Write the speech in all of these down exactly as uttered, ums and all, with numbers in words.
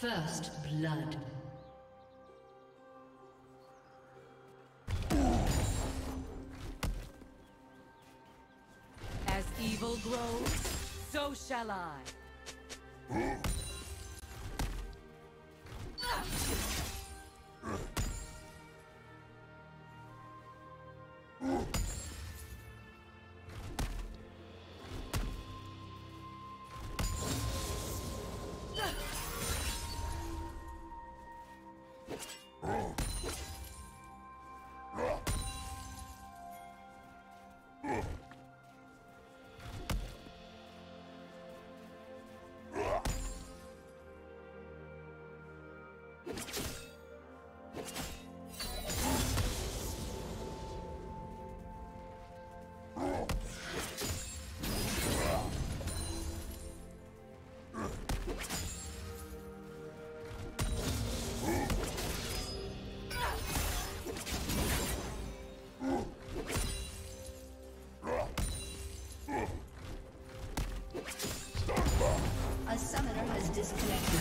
First blood. As evil grows, so shall I. Huh? A summoner has disconnected.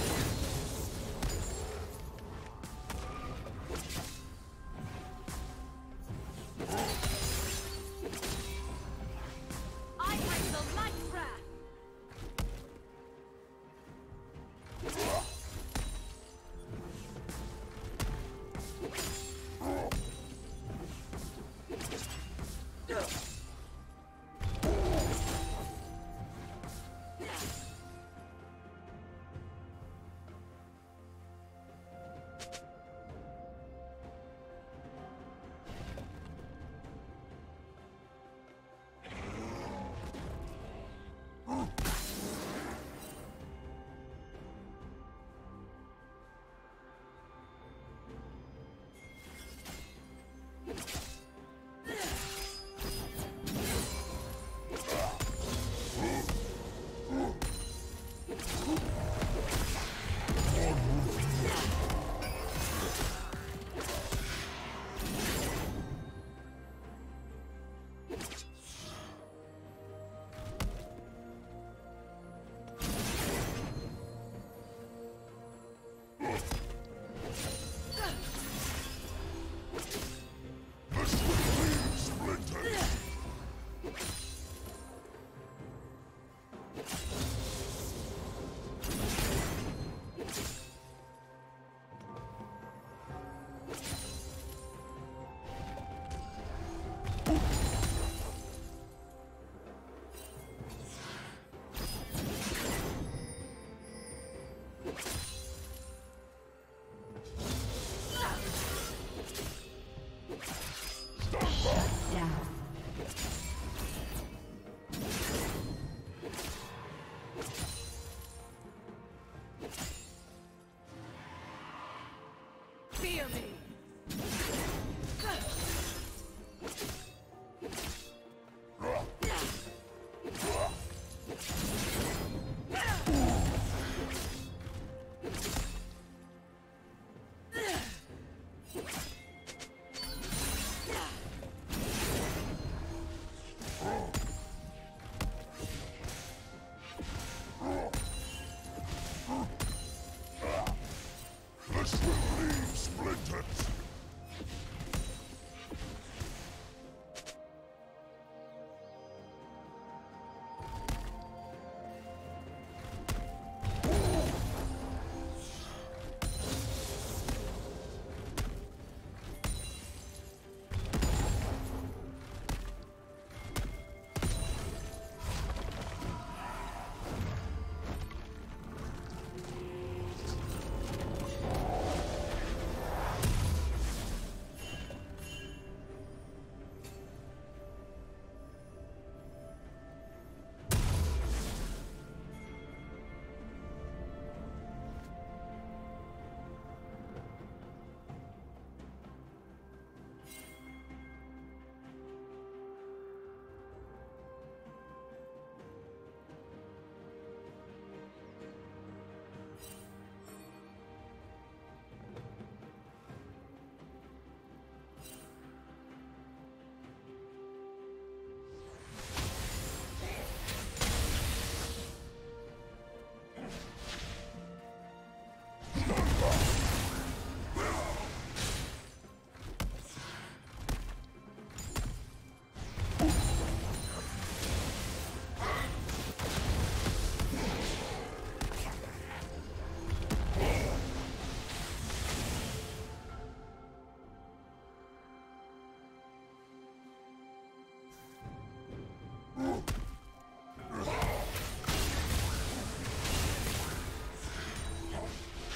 Splintered.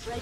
Red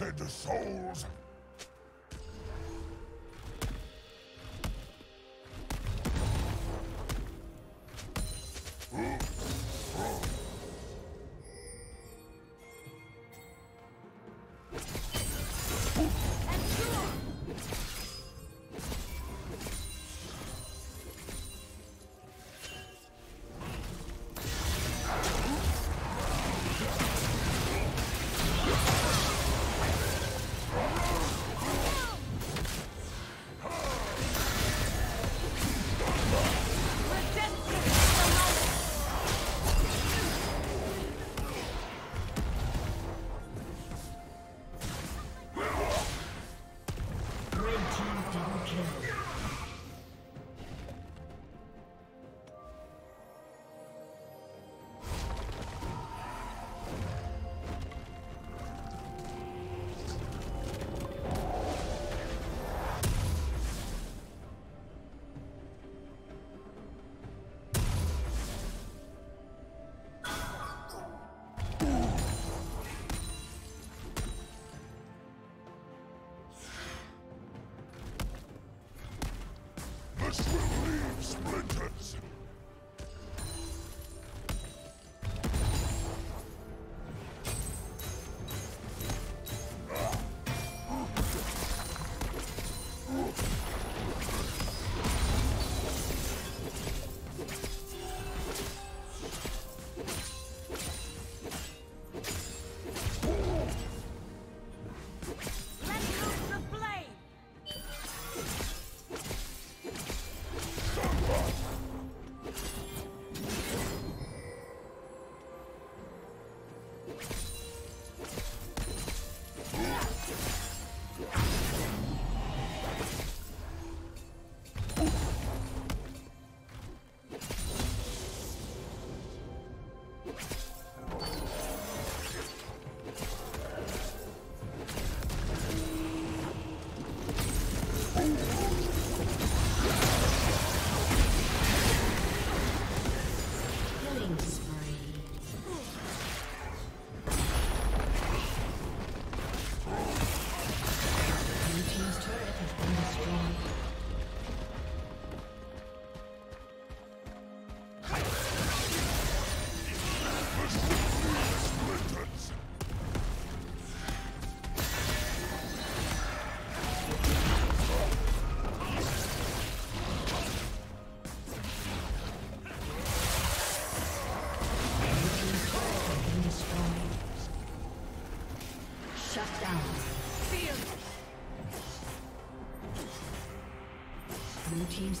Shed the souls. Oh! Shut down. Blue team's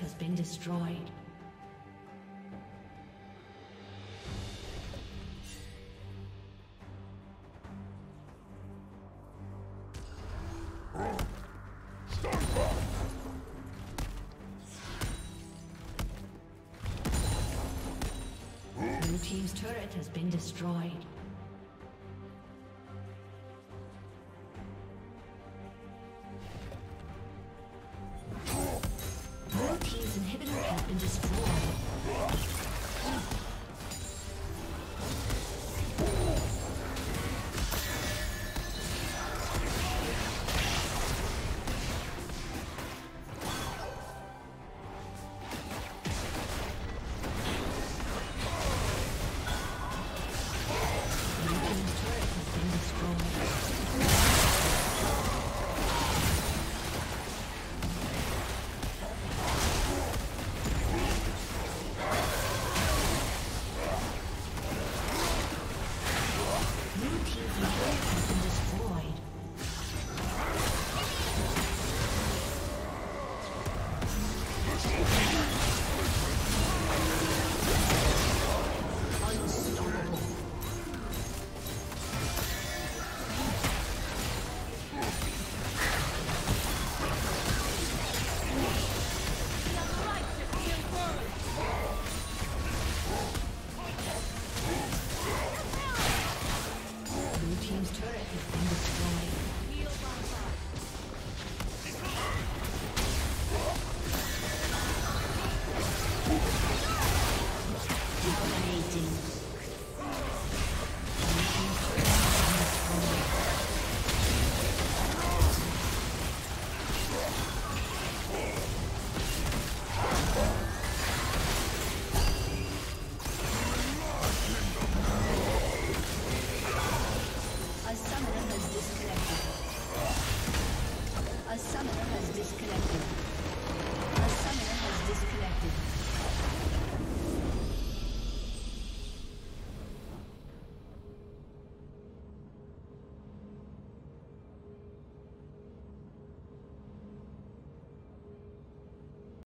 Has been destroyed. Blue team's turret has been destroyed.